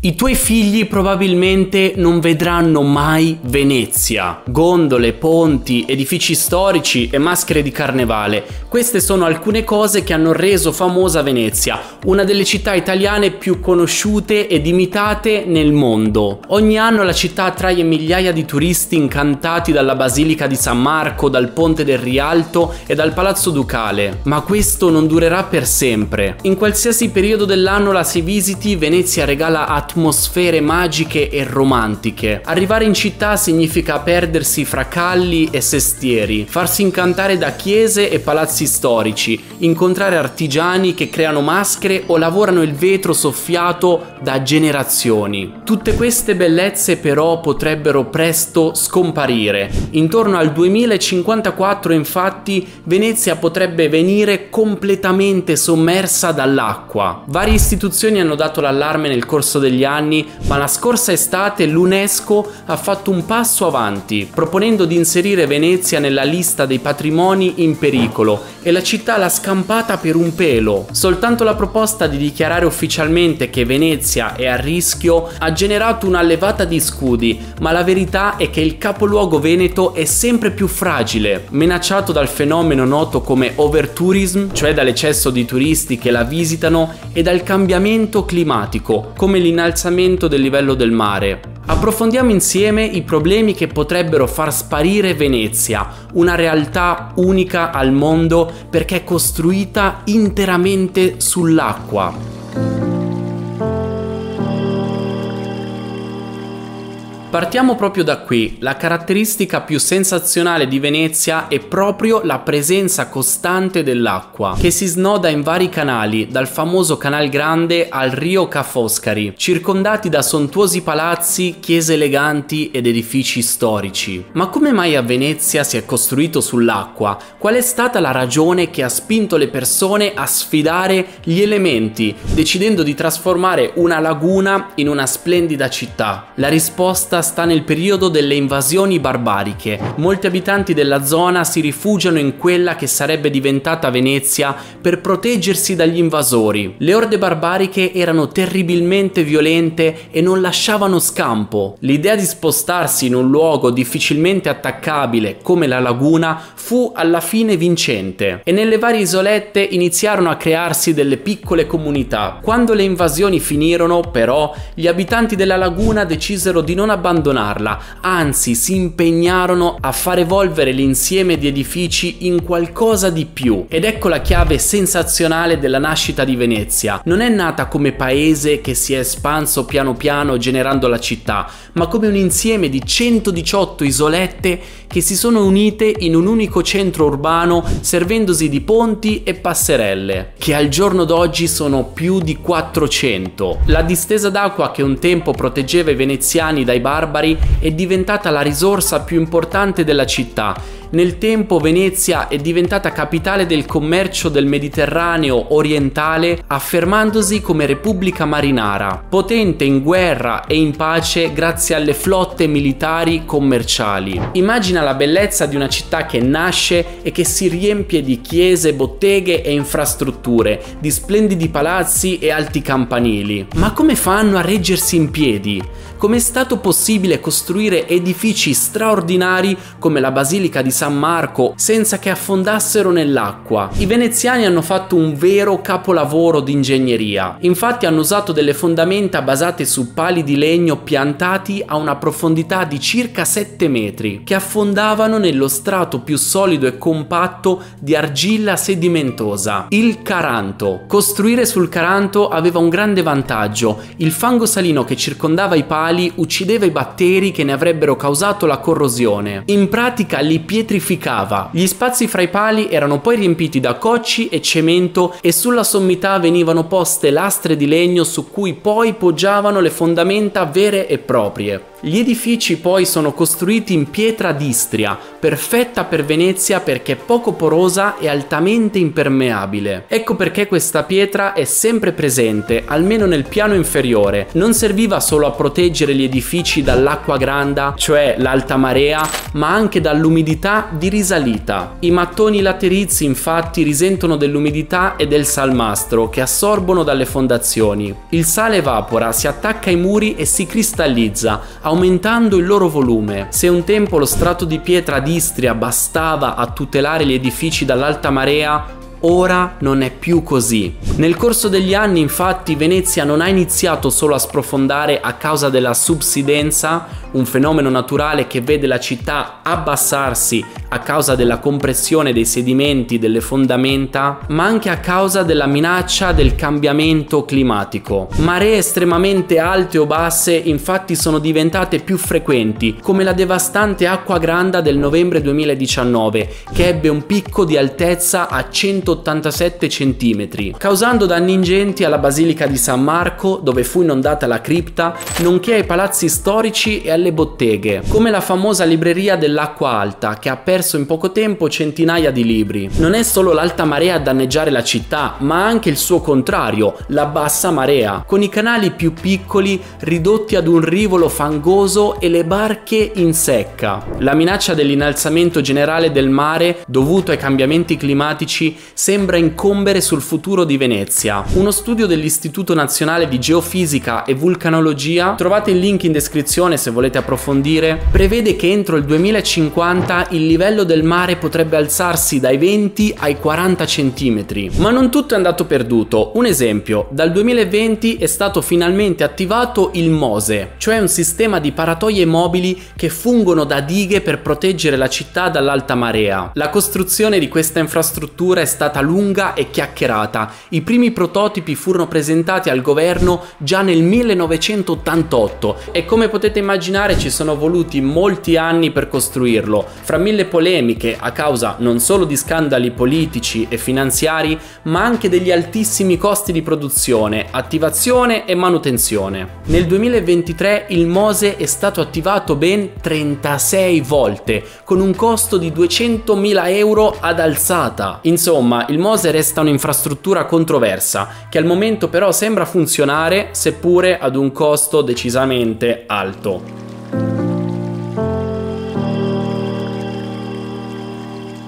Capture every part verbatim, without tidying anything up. I tuoi figli probabilmente non vedranno mai Venezia. Gondole, ponti, edifici storici e maschere di carnevale. Queste sono alcune cose che hanno reso famosa Venezia, una delle città italiane più conosciute ed imitate nel mondo. Ogni anno la città attrae migliaia di turisti incantati dalla Basilica di San Marco, dal Ponte del Rialto e dal Palazzo Ducale. Ma questo non durerà per sempre. In qualsiasi periodo dell'anno la si visiti, Venezia regala a atmosfere magiche e romantiche. Arrivare in città significa perdersi fra calli e sestieri, farsi incantare da chiese e palazzi storici, incontrare artigiani che creano maschere o lavorano il vetro soffiato da generazioni. Tutte queste bellezze però potrebbero presto scomparire. Intorno al duemilacinquantaquattro infatti Venezia potrebbe venire completamente sommersa dall'acqua. Varie istituzioni hanno dato l'allarme nel corso degli anni, ma la scorsa estate l'UNESCO ha fatto un passo avanti, proponendo di inserire Venezia nella lista dei patrimoni in pericolo, e la città l'ha scampata per un pelo. Soltanto la proposta di dichiarare ufficialmente che Venezia è a rischio ha generato una levata di scudi, ma la verità è che il capoluogo veneto è sempre più fragile, minacciato dal fenomeno noto come overtourism, cioè dall'eccesso di turisti che la visitano, e dal cambiamento climatico, come l'innalzamento del livello del mare. Approfondiamo insieme i problemi che potrebbero far sparire Venezia, una realtà unica al mondo perché è costruita interamente sull'acqua. Partiamo proprio da qui. La caratteristica più sensazionale di Venezia è proprio la presenza costante dell'acqua, che si snoda in vari canali, dal famoso Canal Grande al Rio Ca' Foscari, circondati da sontuosi palazzi, chiese eleganti ed edifici storici. Ma come mai a Venezia si è costruito sull'acqua? Qual è stata la ragione che ha spinto le persone a sfidare gli elementi, decidendo di trasformare una laguna in una splendida città? La risposta sta nel periodo delle invasioni barbariche. Molti abitanti della zona si rifugiano in quella che sarebbe diventata Venezia per proteggersi dagli invasori. Le orde barbariche erano terribilmente violente e non lasciavano scampo. L'idea di spostarsi in un luogo difficilmente attaccabile come la laguna fu alla fine vincente, e nelle varie isolette iniziarono a crearsi delle piccole comunità. Quando le invasioni finirono, però, gli abitanti della laguna decisero di non abbandonare abbandonarla, anzi si impegnarono a far evolvere l'insieme di edifici in qualcosa di più. Ed ecco la chiave sensazionale della nascita di Venezia. Non è nata come paese che si è espanso piano piano generando la città, ma come un insieme di centodiciotto isolette che si sono unite in un unico centro urbano, servendosi di ponti e passerelle, che al giorno d'oggi sono più di quattrocento. La distesa d'acqua che un tempo proteggeva i veneziani dai barbari è diventata la risorsa più importante della città. Nel tempo Venezia è diventata capitale del commercio del Mediterraneo orientale, affermandosi come repubblica marinara, potente in guerra e in pace grazie alle flotte militari commerciali. Immagina la bellezza di una città che nasce e che si riempie di chiese, botteghe e infrastrutture, di splendidi palazzi e alti campanili. Ma come fanno a reggersi in piedi? Com'è stato possibile costruire edifici straordinari come la Basilica di San Marco senza che affondassero nell'acqua? I veneziani hanno fatto un vero capolavoro di ingegneria. Infatti hanno usato delle fondamenta basate su pali di legno piantati a una profondità di circa sette metri, che affondavano nello strato più solido e compatto di argilla sedimentosa, il Caranto. Costruire sul Caranto aveva un grande vantaggio: il fango salino che circondava i pali uccideva i batteri che ne avrebbero causato la corrosione. In pratica li pietrificava. Gli spazi fra i pali erano poi riempiti da cocci e cemento, e sulla sommità venivano poste lastre di legno su cui poi poggiavano le fondamenta vere e proprie. Gli edifici poi sono costruiti in pietra d'Istria, perfetta per Venezia perché poco porosa e altamente impermeabile. Ecco perché questa pietra è sempre presente, almeno nel piano inferiore. Non serviva solo a proteggere gli edifici dall'acqua granda, cioè l'alta marea, ma anche dall'umidità possibilità di risalita. I mattoni laterizi infatti risentono dell'umidità e del salmastro che assorbono dalle fondazioni. Il sale evapora, si attacca ai muri e si cristallizza, aumentando il loro volume. Se un tempo lo strato di pietra d'Istria bastava a tutelare gli edifici dall'alta marea, ora non è più così. Nel corso degli anni, infatti, Venezia non ha iniziato solo a sprofondare a causa della subsidenza, un fenomeno naturale che vede la città abbassarsi a causa della compressione dei sedimenti delle fondamenta, ma anche a causa della minaccia del cambiamento climatico. Maree estremamente alte o basse infatti sono diventate più frequenti, come la devastante acqua granda del novembre duemiladiciannove, che ebbe un picco di altezza a centottantasette centimetri, causando danni ingenti alla Basilica di San Marco, dove fu inondata la cripta, nonché ai palazzi storici e alle botteghe, come la famosa libreria dell'Acqua Alta, che ha perso in poco tempo centinaia di libri. Non è solo l'alta marea a danneggiare la città, ma anche il suo contrario, la bassa marea, con i canali più piccoli ridotti ad un rivolo fangoso e le barche in secca. La minaccia dell'innalzamento generale del mare, dovuto ai cambiamenti climatici, sembra incombere sul futuro di Venezia. Uno studio dell'Istituto Nazionale di Geofisica e Vulcanologia, trovate il link in descrizione se volete approfondire, prevede che entro il duemilacinquanta il livello del mare potrebbe alzarsi dai venti ai quaranta centimetri. Ma non tutto è andato perduto. Un esempio: dal duemilaventi è stato finalmente attivato il MOSE, cioè un sistema di paratoie mobili che fungono da dighe per proteggere la città dall'alta marea. La costruzione di questa infrastruttura è stata lunga e chiacchierata. I primi prototipi furono presentati al governo già nel millenovecentottantotto e, come potete immaginare, ci sono voluti molti anni per costruirlo, fra mille polemiche a causa non solo di scandali politici e finanziari, ma anche degli altissimi costi di produzione, attivazione e manutenzione. Nel duemilaventitré il MOSE è stato attivato ben trentasei volte, con un costo di duecentomila euro ad alzata. Insomma, il MOSE resta un'infrastruttura controversa, che al momento però sembra funzionare, seppure ad un costo decisamente alto.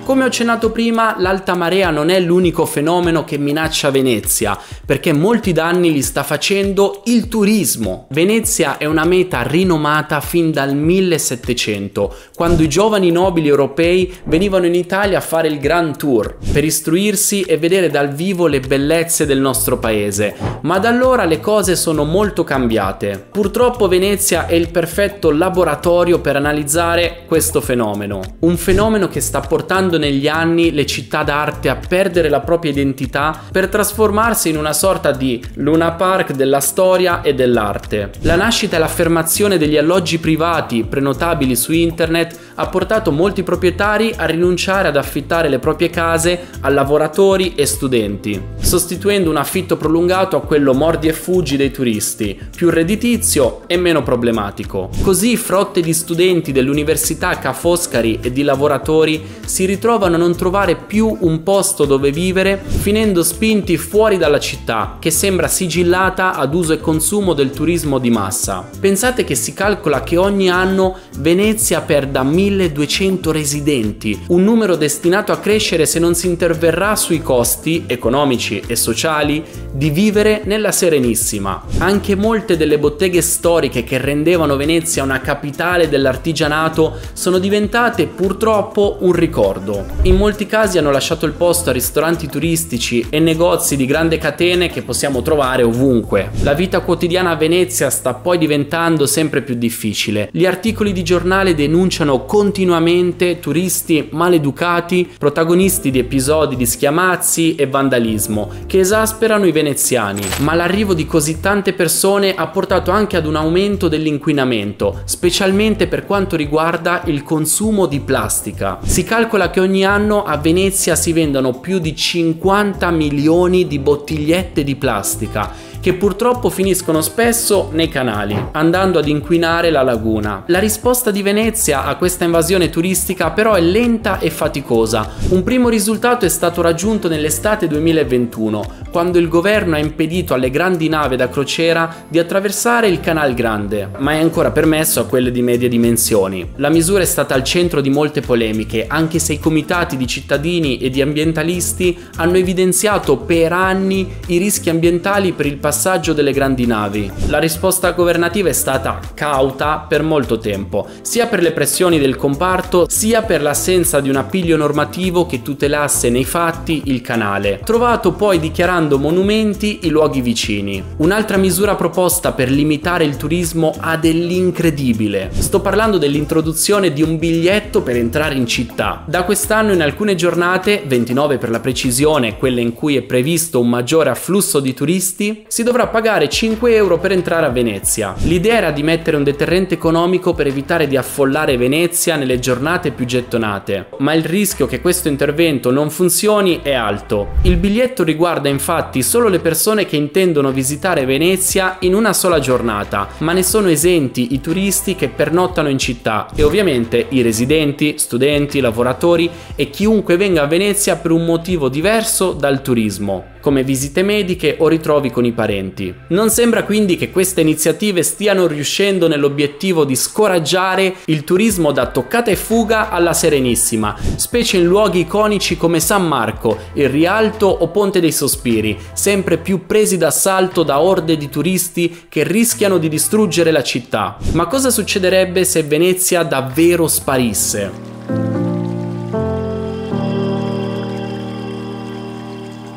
Come ho accennato prima, l'alta marea non è l'unico fenomeno che minaccia Venezia, perché molti danni li sta facendo il turismo. Venezia è una meta rinomata fin dal millesettecento, quando i giovani nobili europei venivano in Italia a fare il Grand Tour, per istruirsi e vedere dal vivo le bellezze del nostro paese. Ma da allora le cose sono molto cambiate. Purtroppo Venezia è il perfetto laboratorio per analizzare questo fenomeno. Un fenomeno che sta portando negli anni le città d'arte a perdere la propria identità per trasformarsi in una sorta di Luna Park della storia e dell'arte. La nascita e l'affermazione degli alloggi privati prenotabili su internet ha portato molti proprietari a rinunciare ad affittare le proprie case a lavoratori e studenti, sostituendo un affitto prolungato a quello mordi e fuggi dei turisti, più redditizio e meno problematico. Così frotte di studenti dell'Università Ca' Foscari e di lavoratori si ritrovano a non trovare più un posto dove vivere, finendo spinti fuori dalla città, che sembra sigillata ad uso e consumo del turismo di massa. Pensate che si calcola che ogni anno Venezia perda milleduecento residenti, un numero destinato a crescere se non si interverrà sui costi economici e sociali di vivere nella Serenissima. Anche molte delle botteghe storiche che rendevano Venezia una capitale dell'artigianato sono diventate purtroppo un ricordo. In molti casi hanno lasciato il posto a ristoranti turistici e negozi di grande catene che possiamo trovare ovunque. La vita quotidiana a Venezia sta poi diventando sempre più difficile. Gli articoli di giornale denunciano continuamente turisti maleducati, protagonisti di episodi di schiamazzi e vandalismo che esasperano i veneziani. Ma l'arrivo di così tante persone ha portato anche ad un aumento dell'inquinamento, specialmente per quanto riguarda il consumo di plastica. Si calcola che ogni anno a Venezia si vendano più di cinquanta milioni di bottigliette di plastica, che purtroppo finiscono spesso nei canali, andando ad inquinare la laguna. La risposta di Venezia a questa invasione turistica però è lenta e faticosa. Un primo risultato è stato raggiunto nell'estate duemilaventuno, quando il governo ha impedito alle grandi navi da crociera di attraversare il Canal Grande, ma è ancora permesso a quelle di medie dimensioni. La misura è stata al centro di molte polemiche, anche se i comitati di cittadini e di ambientalisti hanno evidenziato per anni i rischi ambientali per il passaggio delle grandi navi. La risposta governativa è stata cauta per molto tempo, sia per le pressioni del comparto, sia per l'assenza di un appiglio normativo che tutelasse nei fatti il canale, trovato poi dichiarando monumenti i luoghi vicini. Un'altra misura proposta per limitare il turismo ha dell'incredibile. Sto parlando dell'introduzione di un biglietto per entrare in città. Da quest'anno in alcune giornate, ventinove per la precisione, quelle in cui è previsto un maggiore afflusso di turisti, si dovrà pagare cinque euro per entrare a Venezia. L'idea era di mettere un deterrente economico per evitare di affollare Venezia nelle giornate più gettonate, ma il rischio che questo intervento non funzioni è alto. Il biglietto riguarda infatti solo le persone che intendono visitare Venezia in una sola giornata, ma ne sono esenti i turisti che pernottano in città e ovviamente i residenti, studenti, lavoratori e chiunque venga a Venezia per un motivo diverso dal turismo, come visite mediche o ritrovi con i parenti. Non sembra quindi che queste iniziative stiano riuscendo nell'obiettivo di scoraggiare il turismo da toccata e fuga alla serenissima, specie in luoghi iconici come San Marco, il Rialto o Ponte dei Sospiri, sempre più presi d'assalto da orde di turisti che rischiano di distruggere la città. Ma cosa succederebbe se Venezia davvero sparisse?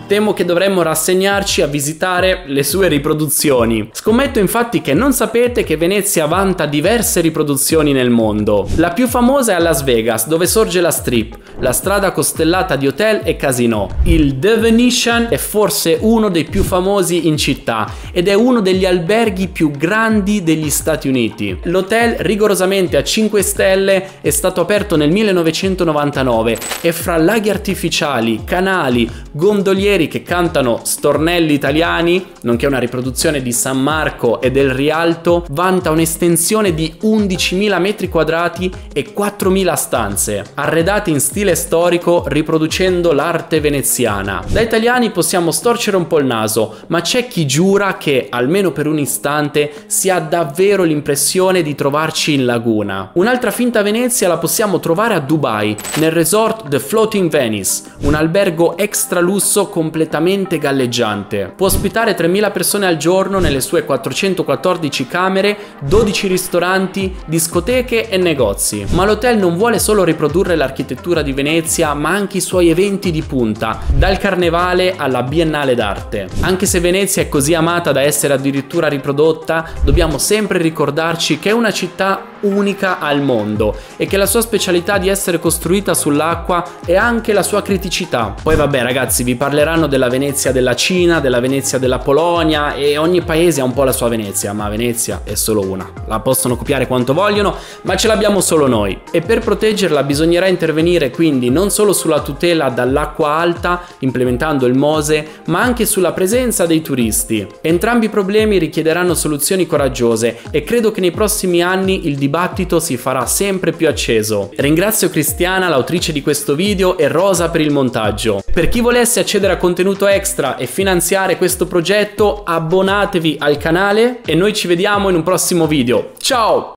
Temo che dovremmo rassegnarci a visitare le sue riproduzioni. Scommetto infatti che non sapete che Venezia vanta diverse riproduzioni nel mondo. La più famosa è a Las Vegas, dove sorge la Strip, la strada costellata di hotel e casinò. Il The Venetian è forse uno dei più famosi in città ed è uno degli alberghi più grandi degli Stati Uniti. L'hotel, rigorosamente a cinque stelle, è stato aperto nel millenovecentonovantanove e fra laghi artificiali, canali, gondolieri che cantano stornelli italiani, nonché una riproduzione di San Marco e del Rialto, vanta un'estensione di undicimila metri quadrati e quattromila stanze, arredate in stile storico riproducendo l'arte veneziana. Da italiani possiamo storcere un po' il naso, ma c'è chi giura che, almeno per un istante, si ha davvero l'impressione di trovarci in laguna. Un'altra finta Venezia la possiamo trovare a Dubai, nel resort The Floating Venice, un albergo extra lusso con completamente galleggiante. Può ospitare tremila persone al giorno nelle sue quattrocentoquattordici camere, dodici ristoranti, discoteche e negozi. Ma l'hotel non vuole solo riprodurre l'architettura di Venezia, ma anche i suoi eventi di punta, dal carnevale alla Biennale d'arte. Anche se Venezia è così amata da essere addirittura riprodotta, dobbiamo sempre ricordarci che è una città unica al mondo e che la sua specialità di essere costruita sull'acqua è anche la sua criticità. Poi vabbè ragazzi, vi parlerò della Venezia della Cina, della Venezia della Polonia, e ogni paese ha un po' la sua Venezia, ma Venezia è solo una. La possono copiare quanto vogliono, ma ce l'abbiamo solo noi, e per proteggerla bisognerà intervenire quindi non solo sulla tutela dall'acqua alta, implementando il MOSE, ma anche sulla presenza dei turisti. Entrambi i problemi richiederanno soluzioni coraggiose e credo che nei prossimi anni il dibattito si farà sempre più acceso. Ringrazio Cristiana, l'autrice di questo video, e Rosa per il montaggio. Per chi volesse accedere a contenuto extra e finanziare questo progetto, abbonatevi al canale e noi ci vediamo in un prossimo video. Ciao!